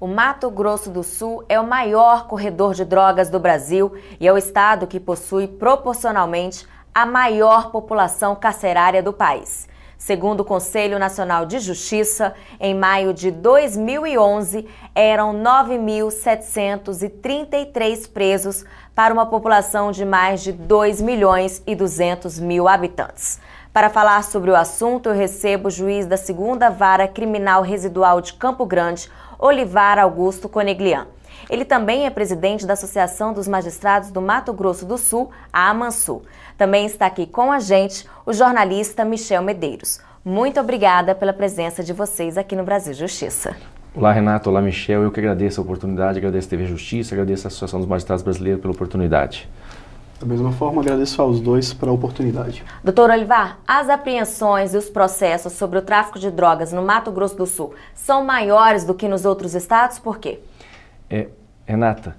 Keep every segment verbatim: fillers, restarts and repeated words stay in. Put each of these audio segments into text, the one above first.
O Mato Grosso do Sul é o maior corredor de drogas do Brasil e é o estado que possui proporcionalmente a maior população carcerária do país. Segundo o Conselho Nacional de Justiça, em maio de dois mil e onze, eram nove mil setecentos e trinta e três presos para uma população de mais de dois milhões e duzentos mil habitantes. Para falar sobre o assunto, eu recebo o juiz da segunda Vara Criminal Residual de Campo Grande, Olivar Augusto Coneglian. Ele também é presidente da Associação dos Magistrados do Mato Grosso do Sul, a Amansul. Também está aqui com a gente o jornalista Michel Medeiros. Muito obrigada pela presença de vocês aqui no Brasil Justiça. Olá, Renato. Olá, Michel. Eu que agradeço a oportunidade, agradeço a T V Justiça, agradeço a Associação dos Magistrados Brasileiros pela oportunidade. Da mesma forma, agradeço aos dois pela oportunidade. Doutor Olivar, as apreensões e os processos sobre o tráfico de drogas no Mato Grosso do Sul são maiores do que nos outros estados? Por quê? É, Renata,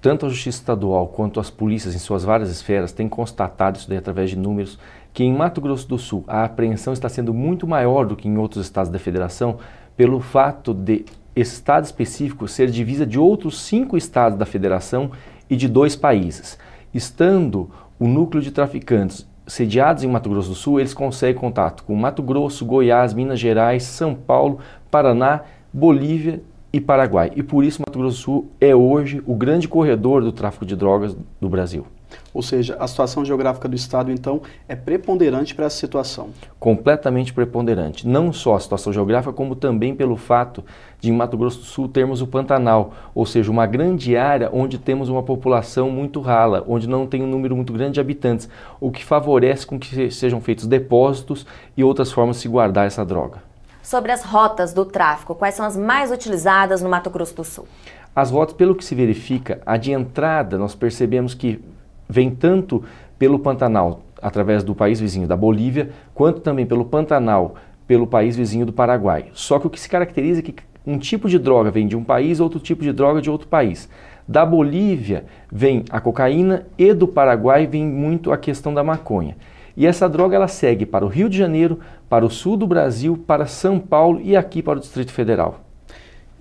tanto a Justiça Estadual quanto as polícias em suas várias esferas têm constatado isso daí através de números que em Mato Grosso do Sul a apreensão está sendo muito maior do que em outros estados da federação pelo fato de esse estado específico ser divisa de outros cinco estados da federação e de dois países. Estando o núcleo de traficantes sediados em Mato Grosso do Sul, eles conseguem contato com Mato Grosso, Goiás, Minas Gerais, São Paulo, Paraná, Bolívia e Paraguai. E por isso Mato Grosso do Sul é hoje o grande corredor do tráfico de drogas do Brasil. Ou seja, a situação geográfica do estado, então, é preponderante para essa situação. Completamente preponderante. Não só a situação geográfica, como também pelo fato de em Mato Grosso do Sul termos o Pantanal, ou seja, uma grande área onde temos uma população muito rala, onde não tem um número muito grande de habitantes, o que favorece com que sejam feitos depósitos e outras formas de se guardar essa droga. Sobre as rotas do tráfico, quais são as mais utilizadas no Mato Grosso do Sul? As rotas, pelo que se verifica, a de entrada, nós percebemos que vem tanto pelo Pantanal, através do país vizinho da Bolívia, quanto também pelo Pantanal, pelo país vizinho do Paraguai. Só que o que se caracteriza é que um tipo de droga vem de um país, outro tipo de droga de outro país. Da Bolívia vem a cocaína e do Paraguai vem muito a questão da maconha. E essa droga ela segue para o Rio de Janeiro, para o sul do Brasil, para São Paulo e aqui para o Distrito Federal.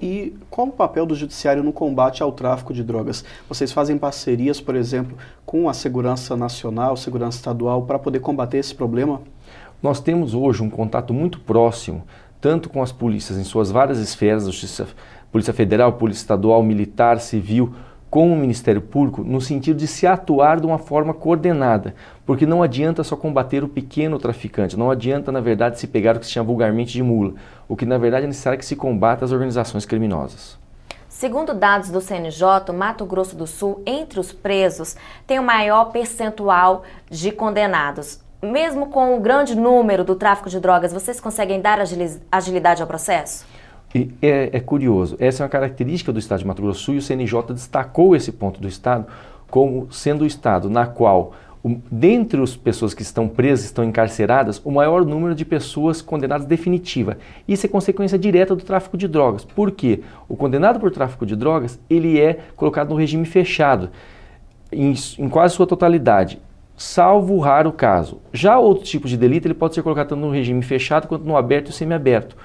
E qual o papel do judiciário no combate ao tráfico de drogas? Vocês fazem parcerias, por exemplo, com a Segurança Nacional, Segurança Estadual, para poder combater esse problema? Nós temos hoje um contato muito próximo, tanto com as polícias em suas várias esferas, Justiça, Polícia Federal, Polícia Estadual, Militar, Civil, com o Ministério Público, no sentido de se atuar de uma forma coordenada, porque não adianta só combater o pequeno traficante, não adianta, na verdade, se pegar o que se chama vulgarmente de mula, o que, na verdade, é necessário que se combata as organizações criminosas. Segundo dados do C N J, o Mato Grosso do Sul, entre os presos, tem o maior percentual de condenados. Mesmo com o grande número do tráfico de drogas, vocês conseguem dar agilidade ao processo? E é, é curioso, essa é uma característica do estado de Mato Grosso do Sul e o C N J destacou esse ponto do estado como sendo o estado na qual, o, dentre as pessoas que estão presas, estão encarceradas, o maior número de pessoas condenadas definitiva. Isso é consequência direta do tráfico de drogas. Por quê? O condenado por tráfico de drogas, ele é colocado no regime fechado, em, em quase sua totalidade, salvo o raro caso. Já outro tipo de delito, ele pode ser colocado tanto no regime fechado quanto no aberto e semiaberto.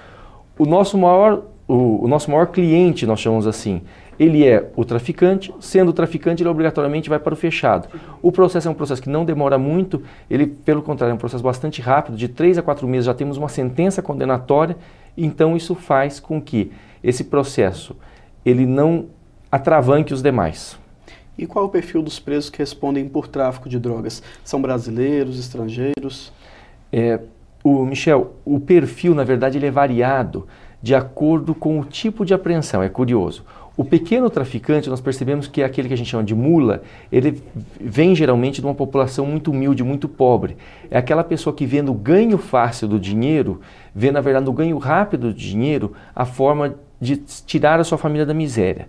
O nosso, maior, o, o nosso maior cliente, nós chamamos assim, ele é o traficante, sendo o traficante ele obrigatoriamente vai para o fechado. O processo é um processo que não demora muito, ele pelo contrário é um processo bastante rápido, de três a quatro meses já temos uma sentença condenatória, então isso faz com que esse processo ele não atravanque os demais. E qual é o perfil dos presos que respondem por tráfico de drogas? São brasileiros, estrangeiros? É... O, Michel, o perfil, na verdade, ele é variado de acordo com o tipo de apreensão, é curioso. O pequeno traficante, nós percebemos que é aquele que a gente chama de mula, ele vem geralmente de uma população muito humilde, muito pobre. É aquela pessoa que vê no ganho fácil do dinheiro, vê, na verdade, no ganho rápido do dinheiro, a forma de tirar a sua família da miséria.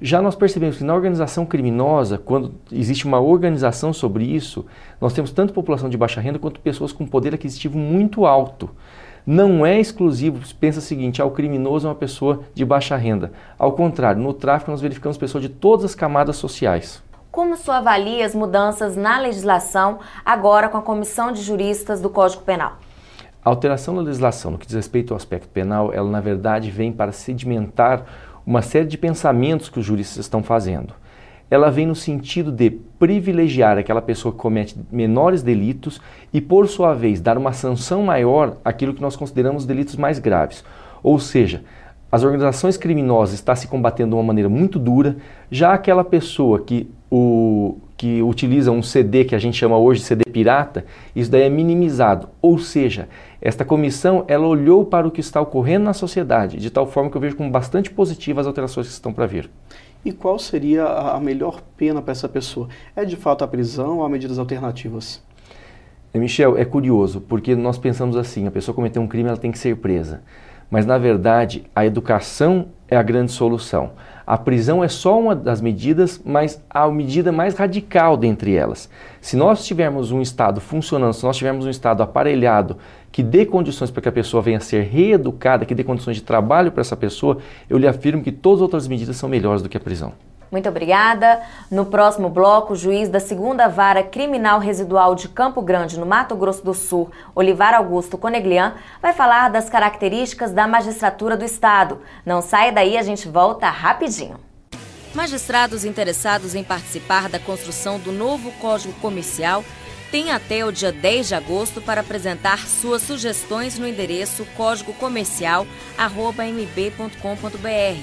Já nós percebemos que na organização criminosa, quando existe uma organização sobre isso, nós temos tanto população de baixa renda quanto pessoas com poder aquisitivo muito alto. Não é exclusivo, pensa o seguinte, ah, o criminoso é uma pessoa de baixa renda. Ao contrário, no tráfico nós verificamos pessoas de todas as camadas sociais. Como o senhor avalia as mudanças na legislação agora com a Comissão de Juristas do Código Penal? A alteração na legislação no que diz respeito ao aspecto penal, ela na verdade vem para sedimentar uma série de pensamentos que os juristas estão fazendo. Ela vem no sentido de privilegiar aquela pessoa que comete menores delitos e, por sua vez, dar uma sanção maior àquilo que nós consideramos delitos mais graves. Ou seja, as organizações criminosas estão se combatendo de uma maneira muito dura, já aquela pessoa que, o, que utiliza um C D, que a gente chama hoje de C D pirata, isso daí é minimizado. Ou seja, esta comissão ela olhou para o que está ocorrendo na sociedade, de tal forma que eu vejo como bastante positiva as alterações que estão para vir. E qual seria a melhor pena para essa pessoa? É de fato a prisão ou há medidas alternativas? Michel, é curioso, porque nós pensamos assim, a pessoa cometeu um crime, ela tem que ser presa. Mas, na verdade, a educação é a grande solução. A prisão é só uma das medidas, mas a medida mais radical dentre elas. Se nós tivermos um Estado funcionando, se nós tivermos um Estado aparelhado, que dê condições para que a pessoa venha a ser reeducada, que dê condições de trabalho para essa pessoa, eu lhe afirmo que todas as outras medidas são melhores do que a prisão. Muito obrigada. No próximo bloco, o juiz da segunda Vara Criminal Residual de Campo Grande, no Mato Grosso do Sul, Olivar Augusto Coneglian, vai falar das características da magistratura do Estado. Não saia daí, a gente volta rapidinho. Magistrados interessados em participar da construção do novo Código Comercial têm até o dia dez de agosto para apresentar suas sugestões no endereço código comercial arroba m b ponto com ponto b r.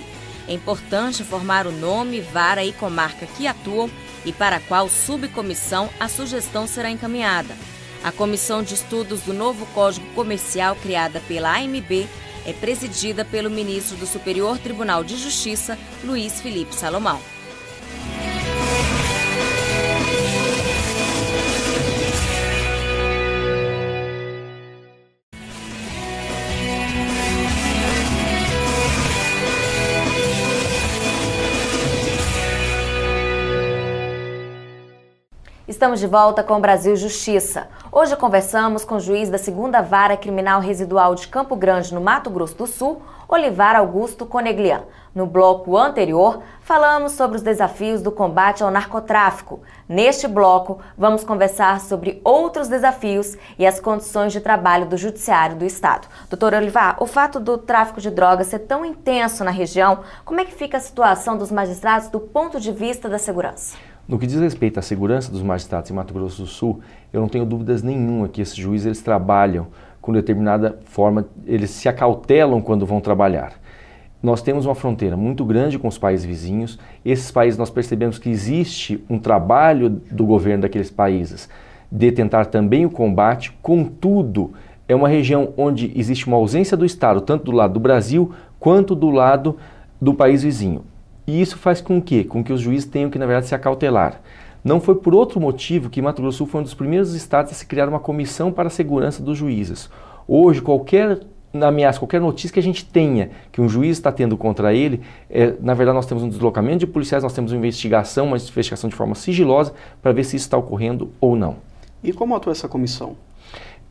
É importante informar o nome, vara e comarca que atuam e para qual subcomissão a sugestão será encaminhada. A Comissão de Estudos do novo Código Comercial, criada pela A M B, é presidida pelo ministro do Superior Tribunal de Justiça, Luiz Felipe Salomão. Estamos de volta com o Brasil Justiça. Hoje conversamos com o juiz da segunda Vara Criminal Residual de Campo Grande, no Mato Grosso do Sul, Olivar Augusto Coneglian. No bloco anterior, falamos sobre os desafios do combate ao narcotráfico. Neste bloco, vamos conversar sobre outros desafios e as condições de trabalho do Judiciário do Estado. Doutor Olivar, o fato do tráfico de drogas ser tão intenso na região, como é que fica a situação dos magistrados do ponto de vista da segurança? No que diz respeito à segurança dos magistrados em Mato Grosso do Sul, eu não tenho dúvidas nenhuma que esses juízes eles trabalham com determinada forma, eles se acautelam quando vão trabalhar. Nós temos uma fronteira muito grande com os países vizinhos, esses países nós percebemos que existe um trabalho do governo daqueles países de tentar também o combate, contudo, é uma região onde existe uma ausência do Estado, tanto do lado do Brasil quanto do lado do país vizinho. E isso faz com que, com que os juízes tenham que, na verdade, se acautelar. Não foi por outro motivo que Mato Grosso do Sul foi um dos primeiros estados a se criar uma comissão para a segurança dos juízes. Hoje, qualquer ameaça, qualquer notícia que a gente tenha que um juiz está tendo contra ele, é, na verdade nós temos um deslocamento de policiais, nós temos uma investigação, uma investigação de forma sigilosa para ver se isso está ocorrendo ou não. E como atua essa comissão?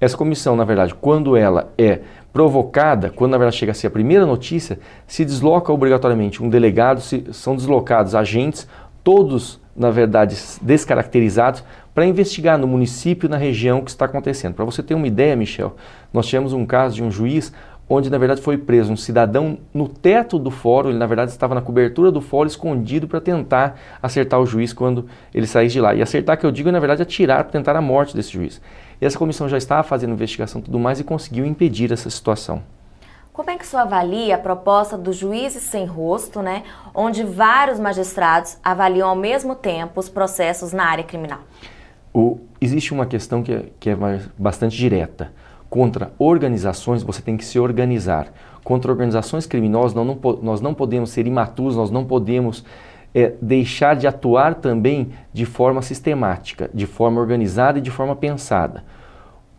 Essa comissão, na verdade, quando ela é provocada, quando na verdade chega a ser a primeira notícia, se desloca obrigatoriamente um delegado, se, são deslocados agentes, todos, na verdade, descaracterizados, para investigar no município, na região, o que está acontecendo. Para você ter uma ideia, Michel, nós tivemos um caso de um juiz onde, na verdade, foi preso um cidadão no teto do fórum, ele, na verdade, estava na cobertura do fórum, escondido para tentar acertar o juiz quando ele saísse de lá. E acertar, que eu digo, é, na verdade, atirar para tentar a morte desse juiz. E essa comissão já estava fazendo investigação e tudo mais e conseguiu impedir essa situação. Como é que o senhor avalia a proposta do Juízes Sem Rosto, né, onde vários magistrados avaliam ao mesmo tempo os processos na área criminal? O, existe uma questão que é, que é bastante direta. Contra organizações, você tem que se organizar. Contra organizações criminosas, nós não, nós não podemos ser imaturos, nós não podemos é, deixar de atuar também de forma sistemática, de forma organizada e de forma pensada.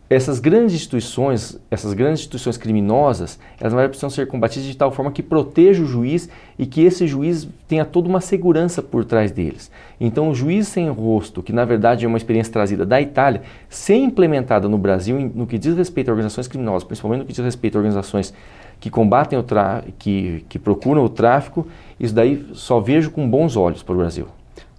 Essas grandes instituições, essas grandes instituições criminosas, elas precisam ser combatidas de tal forma que proteja o juiz e que esse juiz tenha toda uma segurança por trás deles. Então, o Juiz Sem Rosto, que na verdade é uma experiência trazida da Itália, ser implementada no Brasil no que diz respeito a organizações criminosas, principalmente no que diz respeito a organizações que combatem o tráfico, que, que procuram o tráfico, isso daí só vejo com bons olhos para o Brasil.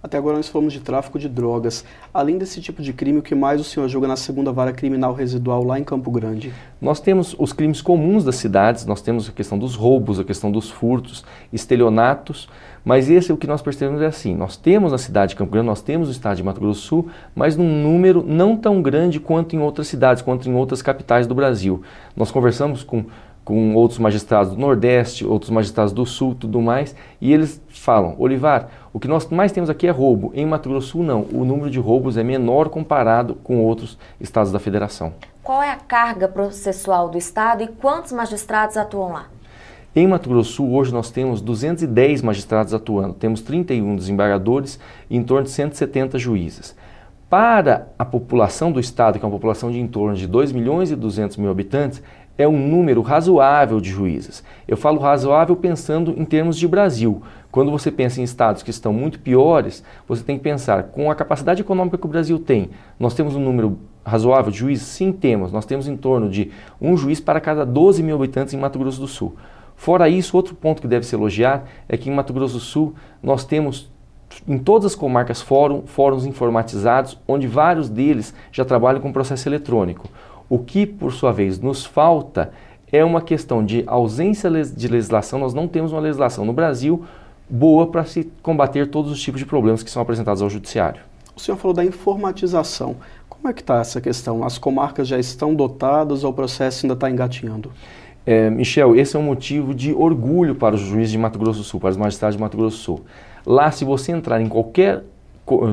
Até agora nós falamos de tráfico de drogas. Além desse tipo de crime, o que mais o senhor julga na segunda vara criminal residual lá em Campo Grande? Nós temos os crimes comuns das cidades, nós temos a questão dos roubos, a questão dos furtos, estelionatos, mas esse é o que nós percebemos é assim, nós temos na cidade de Campo Grande, nós temos o estado de Mato Grosso do Sul, mas num número não tão grande quanto em outras cidades, quanto em outras capitais do Brasil. Nós conversamos com... com outros magistrados do Nordeste, outros magistrados do Sul, tudo mais, e eles falam, Olivar, o que nós mais temos aqui é roubo, em Mato Grosso do Sul não, o número de roubos é menor comparado com outros estados da federação. Qual é a carga processual do estado e quantos magistrados atuam lá? Em Mato Grosso do Sul, hoje nós temos duzentos e dez magistrados atuando, temos trinta e um desembargadores e em torno de cento e setenta juízes. Para a população do estado, que é uma população de em torno de dois milhões e duzentos mil habitantes, é um número razoável de juízes. Eu falo razoável pensando em termos de Brasil. Quando você pensa em estados que estão muito piores, você tem que pensar, com a capacidade econômica que o Brasil tem, nós temos um número razoável de juízes? Sim, temos. Nós temos em torno de um juiz para cada doze mil habitantes em Mato Grosso do Sul. Fora isso, outro ponto que deve se elogiar é que em Mato Grosso do Sul nós temos em todas as comarcas fórum, fóruns informatizados, onde vários deles já trabalham com processo eletrônico. O que, por sua vez, nos falta é uma questão de ausência de legislação. Nós não temos uma legislação no Brasil boa para se combater todos os tipos de problemas que são apresentados ao judiciário. O senhor falou da informatização. Como é que está essa questão? As comarcas já estão dotadas ou o processo ainda está engatinhando? É, Michel, esse é um motivo de orgulho para os juízes de Mato Grosso do Sul, para os magistrados de Mato Grosso do Sul. Lá, se você entrar em qualquer...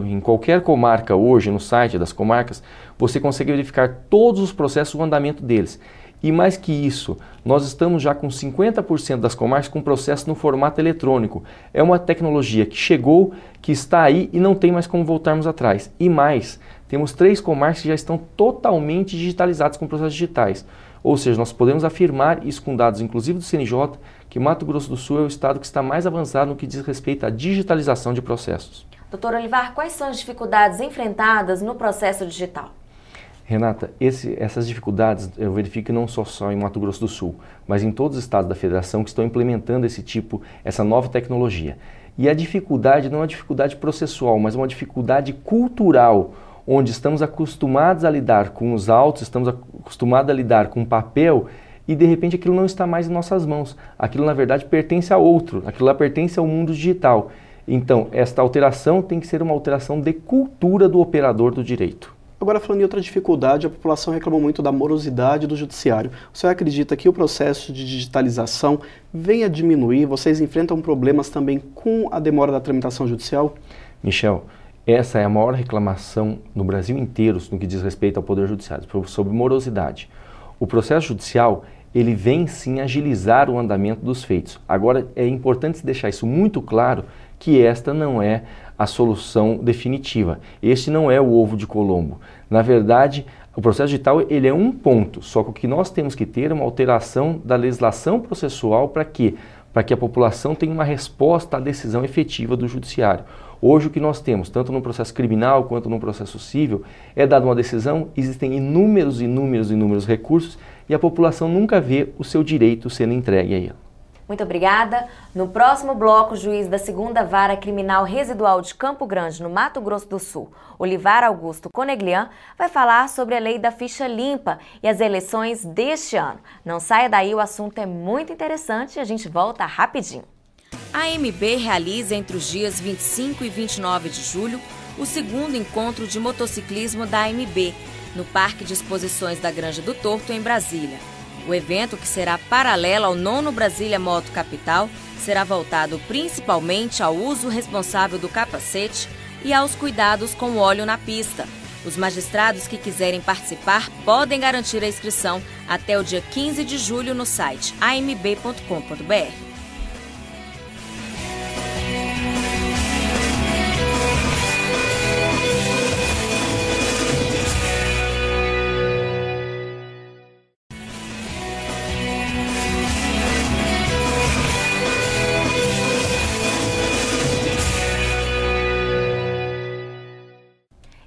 em qualquer comarca hoje, no site das comarcas, você consegue verificar todos os processos, o andamento deles. E mais que isso, nós estamos já com cinquenta por cento das comarcas com processo no formato eletrônico. É uma tecnologia que chegou, que está aí e não tem mais como voltarmos atrás. E mais, temos três comarcas que já estão totalmente digitalizadas com processos digitais. Ou seja, nós podemos afirmar, isso com dados inclusive do C N J, que Mato Grosso do Sul é o estado que está mais avançado no que diz respeito à digitalização de processos. Doutor Olivar, quais são as dificuldades enfrentadas no processo digital? Renata, esse, essas dificuldades eu verifico não só, só em Mato Grosso do Sul, mas em todos os estados da federação que estão implementando esse tipo, essa nova tecnologia. E a dificuldade não é uma dificuldade processual, mas uma dificuldade cultural, onde estamos acostumados a lidar com os autos, estamos acostumados a lidar com papel, e de repente aquilo não está mais em nossas mãos. Aquilo na verdade pertence a outro, aquilo lá pertence ao mundo digital. Então, esta alteração tem que ser uma alteração de cultura do operador do direito. Agora, falando em outra dificuldade, a população reclamou muito da morosidade do judiciário. O senhor acredita que o processo de digitalização vem a diminuir? Vocês enfrentam problemas também com a demora da tramitação judicial? Michel, essa é a maior reclamação no Brasil inteiro no que diz respeito ao Poder Judiciário, sobre morosidade. O processo judicial... ele vem sim agilizar o andamento dos feitos. Agora é importante deixar isso muito claro, que esta não é a solução definitiva. Este não é o ovo de Colombo. Na verdade, o processo digital ele é um ponto, só que o que nós temos que ter é uma alteração da legislação processual para que, para que a população tenha uma resposta à decisão efetiva do judiciário. Hoje o que nós temos, tanto no processo criminal quanto no processo civil, é dada uma decisão, existem inúmeros, inúmeros, inúmeros recursos e a população nunca vê o seu direito sendo entregue a ela. Muito obrigada. No próximo bloco, o juiz da segunda Vara Criminal Residual de Campo Grande, no Mato Grosso do Sul, Olivar Augusto Coneglian, vai falar sobre a Lei da Ficha Limpa e as eleições deste ano. Não saia daí, o assunto é muito interessante e a gente volta rapidinho. A A M B realiza entre os dias vinte e cinco e vinte e nove de julho o segundo encontro de motociclismo da A M B, no Parque de Exposições da Granja do Torto, em Brasília. O evento, que será paralelo ao nono Brasília Moto Capital, será voltado principalmente ao uso responsável do capacete e aos cuidados com o óleo na pista. Os magistrados que quiserem participar podem garantir a inscrição até o dia quinze de julho no site a m b ponto com ponto b r.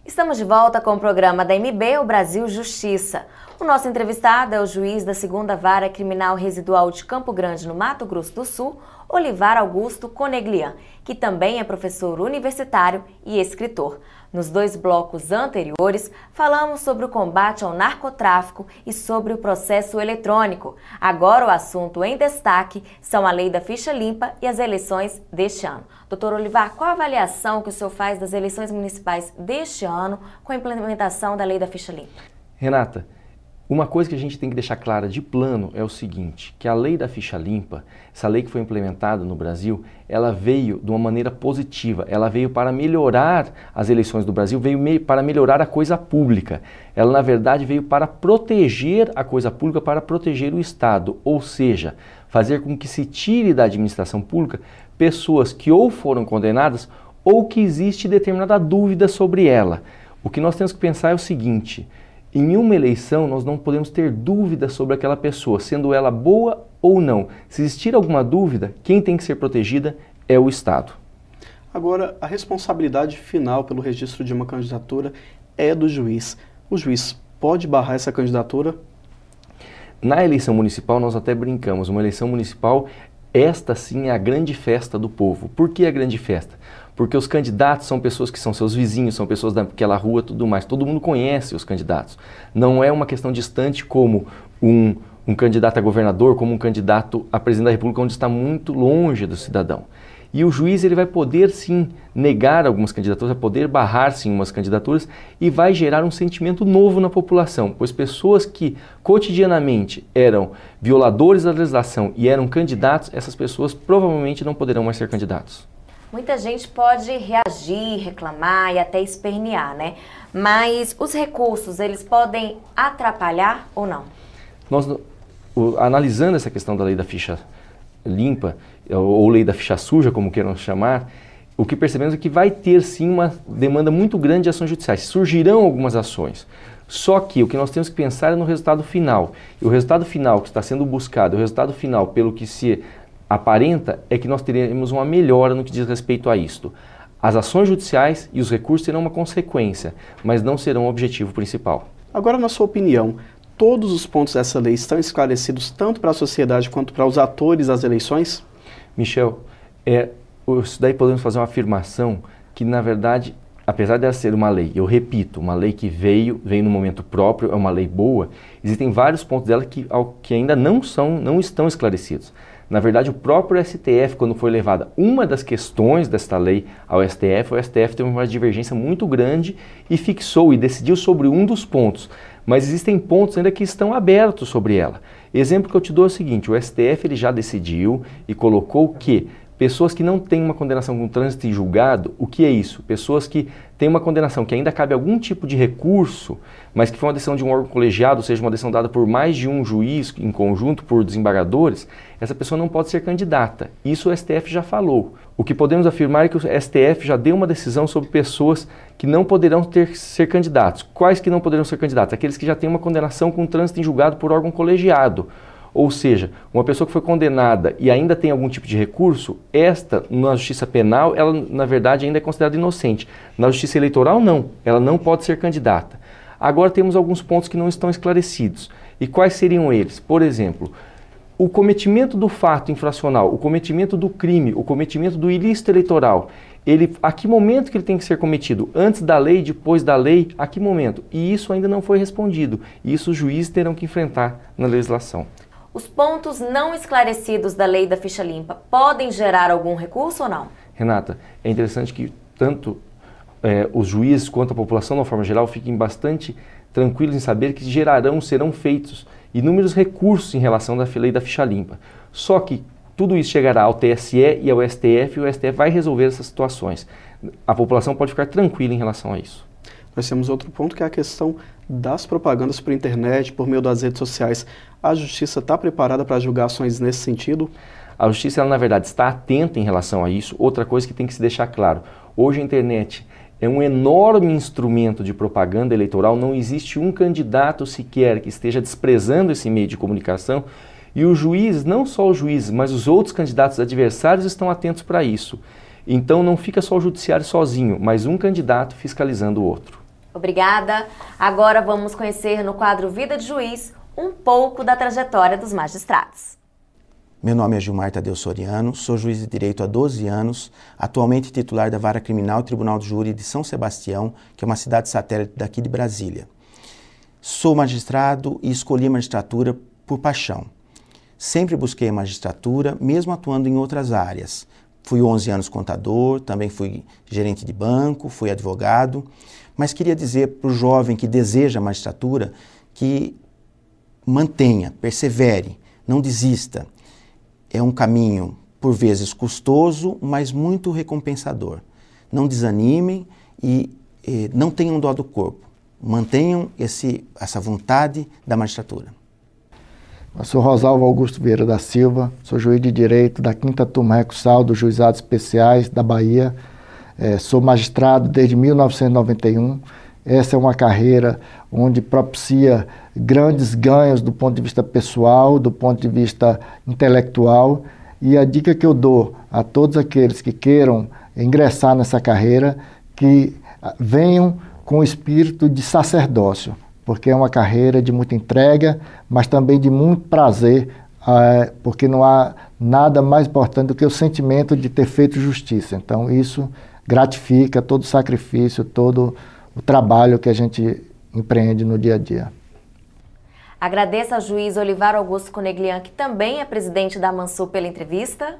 Estamos de volta com o programa da A M B, o Brasil Justiça. O nosso entrevistado é o juiz da segunda Vara Criminal Residual de Campo Grande, no Mato Grosso do Sul, Olivar Augusto Coneglian, que também é professor universitário e escritor. Nos dois blocos anteriores, falamos sobre o combate ao narcotráfico e sobre o processo eletrônico. Agora o assunto em destaque são a Lei da Ficha Limpa e as eleições deste ano. Doutor Olivar, qual a avaliação que o senhor faz das eleições municipais deste ano com a implementação da Lei da Ficha Limpa? Renata, uma coisa que a gente tem que deixar clara de plano é o seguinte, que a Lei da Ficha Limpa, essa lei que foi implementada no Brasil, ela veio de uma maneira positiva, ela veio para melhorar as eleições do Brasil, veio me- para melhorar a coisa pública. Ela, na verdade, veio para proteger a coisa pública, para proteger o Estado, ou seja, fazer com que se tire da administração pública pessoas que ou foram condenadas ou que existe determinada dúvida sobre ela. O que nós temos que pensar é o seguinte: em uma eleição, nós não podemos ter dúvida sobre aquela pessoa, sendo ela boa ou não. Se existir alguma dúvida, quem tem que ser protegida é o Estado. Agora, a responsabilidade final pelo registro de uma candidatura é do juiz. O juiz pode barrar essa candidatura? Na eleição municipal, nós até brincamos, uma eleição municipal, esta sim é a grande festa do povo. Por que a grande festa? Porque os candidatos são pessoas que são seus vizinhos, são pessoas daquela rua, tudo mais. Todo mundo conhece os candidatos. Não é uma questão distante como um, um candidato a governador, como um candidato a presidente da República, onde está muito longe do cidadão. E o juiz ele vai poder sim negar algumas candidaturas, vai poder barrar sim umas candidaturas e vai gerar um sentimento novo na população, pois pessoas que cotidianamente eram violadores da legislação e eram candidatos, essas pessoas provavelmente não poderão mais ser candidatos. Muita gente pode reagir, reclamar e até espernear, né? Mas os recursos, eles podem atrapalhar ou não? Nós, o, analisando essa questão da lei da ficha limpa, ou lei da ficha suja, como queiram chamar, o que percebemos é que vai ter sim uma demanda muito grande de ações judiciais. Surgirão algumas ações. Só que o que nós temos que pensar é no resultado final. E o resultado final que está sendo buscado, o resultado final pelo que se aparenta é que nós teremos uma melhora no que diz respeito a isto. As ações judiciais e os recursos serão uma consequência, mas não serão o objetivo principal. Agora, na sua opinião, todos os pontos dessa lei estão esclarecidos tanto para a sociedade quanto para os atores das eleições? Michel, é, isso daí podemos fazer uma afirmação que, na verdade, apesar dela ser uma lei, eu repito, uma lei que veio, veio no momento próprio, é uma lei boa, existem vários pontos dela que, que ainda não são, não estão esclarecidos. Na verdade, o próprio S T F, quando foi levada uma das questões desta lei ao S T F, o S T F teve uma divergência muito grande e fixou e decidiu sobre um dos pontos. Mas existem pontos ainda que estão abertos sobre ela. Exemplo que eu te dou é o seguinte, o S T F ele já decidiu e colocou que pessoas que não têm uma condenação com trânsito em julgado, o que é isso? Pessoas que têm uma condenação que ainda cabe algum tipo de recurso, mas que foi uma decisão de um órgão colegiado, ou seja, uma decisão dada por mais de um juiz em conjunto, por desembargadores, essa pessoa não pode ser candidata. Isso o S T F já falou. O que podemos afirmar é que o S T F já deu uma decisão sobre pessoas que não poderão ter, ser candidatos. Quais que não poderão ser candidatos? Aqueles que já têm uma condenação com trânsito em julgado por órgão colegiado. Ou seja, uma pessoa que foi condenada e ainda tem algum tipo de recurso, esta, na justiça penal, ela na verdade ainda é considerada inocente. Na justiça eleitoral, não. Ela não pode ser candidata. Agora temos alguns pontos que não estão esclarecidos. E quais seriam eles? Por exemplo, o cometimento do fato infracional, o cometimento do crime, o cometimento do ilícito eleitoral, ele, a que momento que ele tem que ser cometido? Antes da lei, depois da lei, a que momento? E isso ainda não foi respondido. E isso os juízes terão que enfrentar na legislação. Os pontos não esclarecidos da Lei da Ficha Limpa podem gerar algum recurso ou não? Renata, é interessante que tanto é, os juízes quanto a população, de uma forma geral, fiquem bastante tranquilos em saber que gerarão, serão feitos inúmeros recursos em relação à Lei da Ficha Limpa. Só que tudo isso chegará ao T S E e ao S T F, e o S T F vai resolver essas situações. A população pode ficar tranquila em relação a isso. Nós temos outro ponto que é a questão das propagandas por internet, por meio das redes sociais. A Justiça está preparada para julgar ações nesse sentido? A Justiça, ela, na verdade, está atenta em relação a isso. Outra coisa que tem que se deixar claro, hoje a internet é um enorme instrumento de propaganda eleitoral, não existe um candidato sequer que esteja desprezando esse meio de comunicação e os juízes, não só os juízes, mas os outros candidatos adversários estão atentos para isso. Então não fica só o judiciário sozinho, mas um candidato fiscalizando o outro. Obrigada. Agora vamos conhecer no quadro Vida de Juiz um pouco da trajetória dos magistrados. Meu nome é Gilmar Tadeu Soriano, sou juiz de direito há doze anos, atualmente titular da Vara Criminal Tribunal do Júri de São Sebastião, que é uma cidade satélite daqui de Brasília. Sou magistrado e escolhi a magistratura por paixão. Sempre busquei a magistratura, mesmo atuando em outras áreas. Fui onze anos contador, também fui gerente de banco, fui advogado, mas queria dizer para o jovem que deseja a magistratura que mantenha, persevere, não desista. É um caminho, por vezes, custoso, mas muito recompensador. Não desanimem e eh, não tenham dó do corpo. Mantenham esse, essa vontade da magistratura. Eu sou Rosalvo Augusto Vieira da Silva, sou juiz de Direito da quinta Turma Recursal dos Juizados Especiais da Bahia. É, sou magistrado desde mil novecentos e noventa e um. Essa é uma carreira onde propicia grandes ganhos do ponto de vista pessoal, do ponto de vista intelectual. E a dica que eu dou a todos aqueles que queiram ingressar nessa carreira, que venham com o espírito de sacerdócio, porque é uma carreira de muita entrega, mas também de muito prazer, porque não há nada mais importante do que o sentimento de ter feito justiça. Então isso gratifica todo o sacrifício, todo o trabalho que a gente empreende no dia a dia. Agradeço ao juiz Olivar Augusto Coneglian, que também é presidente da Amansul, pela entrevista.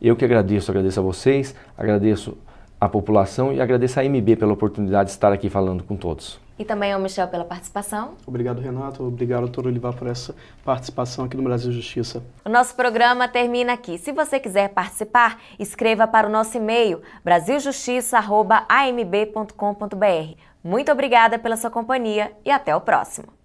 Eu que agradeço, agradeço a vocês, agradeço à população e agradeço à M B pela oportunidade de estar aqui falando com todos. E também ao Michel pela participação. Obrigado, Renato. Obrigado, doutor Olivar, por essa participação aqui no Brasil Justiça. O nosso programa termina aqui. Se você quiser participar, escreva para o nosso e-mail brasil justiça arroba a m b ponto com ponto b r. Muito obrigada pela sua companhia e até o próximo.